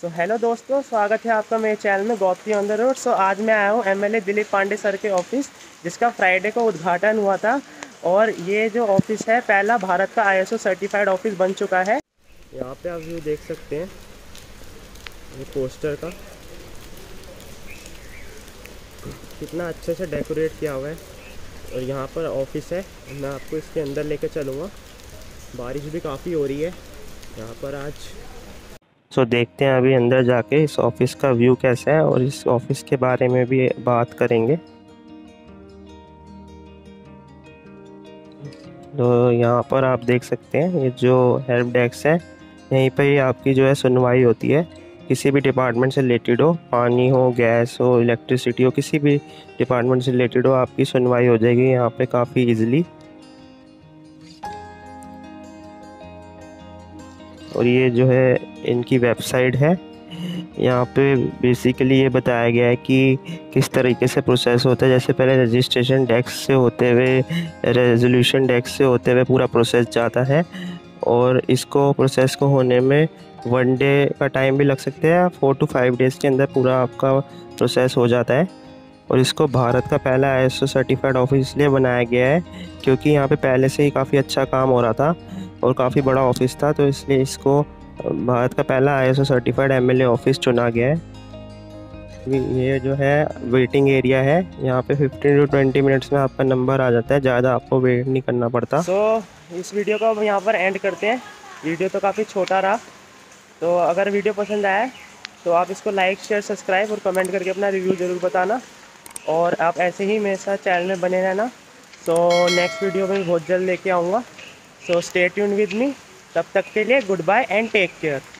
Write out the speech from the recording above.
So hello दोस्तों, स्वागत है आपका मेरे चैनल में Gauti on the road. So आज मैं आया हूँ एमएलए दिलीप पांडे सर के ऑफिस, जिसका फ्राइडे को उद्घाटन हुआ था। और ये जो ऑफिस है पहला भारत का ISO सर्टिफाइड ऑफिस बन चुका है। यहाँ पे आप व्यू देख सकते हैं ये पोस्टर का, कितना अच्छे से डेकोरेट किया हुआ है। और यहाँ पर ऑफिस है, मैं आपको इसके अंदर लेके चलूँगा। बारिश भी काफ़ी हो रही है यहाँ पर आज। सो देखते हैं अभी अंदर जाके इस ऑफिस का व्यू कैसा है, और इस ऑफिस के बारे में भी बात करेंगे। तो यहाँ पर आप देख सकते हैं ये जो हेल्प डेस्क है, यहीं पर आपकी जो है सुनवाई होती है, किसी भी डिपार्टमेंट से रिलेटेड हो, पानी हो, गैस हो, इलेक्ट्रिसिटी हो, किसी भी डिपार्टमेंट से रिलेटेड हो, आपकी सुनवाई हो जाएगी यहाँ पे काफ़ी इजीली। और ये जो है इनकी वेबसाइट है, यहाँ पे बेसिकली ये बताया गया है कि किस तरीके से प्रोसेस होता है। जैसे पहले रजिस्ट्रेशन डेस्क से होते हुए रेजोल्यूशन डेस्क से होते हुए पूरा प्रोसेस जाता है, और इसको प्रोसेस को होने में 1 डे का टाइम भी लग सकता है। 4 to 5 डेज़ के अंदर पूरा आपका प्रोसेस हो जाता है। और इसको भारत का पहला ISO सर्टिफाइड ऑफिस इसलिए बनाया गया है क्योंकि यहाँ पे पहले से ही काफ़ी अच्छा काम हो रहा था और काफ़ी बड़ा ऑफिस था, तो इसलिए इसको भारत का पहला ISO सर्टिफाइड MLA ऑफिस चुना गया है। ये जो है वेटिंग एरिया है, यहाँ पे 15 to 20 मिनट्स में आपका नंबर आ जाता है, ज़्यादा आपको वेट नहीं करना पड़ता। तो इस वीडियो को अब यहाँ पर एंड करते हैं। वीडियो तो काफ़ी छोटा रहा, तो अगर वीडियो पसंद आए तो आप इसको लाइक, शेयर, सब्सक्राइब और कमेंट करके अपना रिव्यू ज़रूर बताना। और आप ऐसे ही मेरे साथ चैनल में बने रहना। सो नेक्स्ट वीडियो में बहुत जल्द लेके आऊँगा। So stay tuned with me. तब तक के लिए good bye and take care.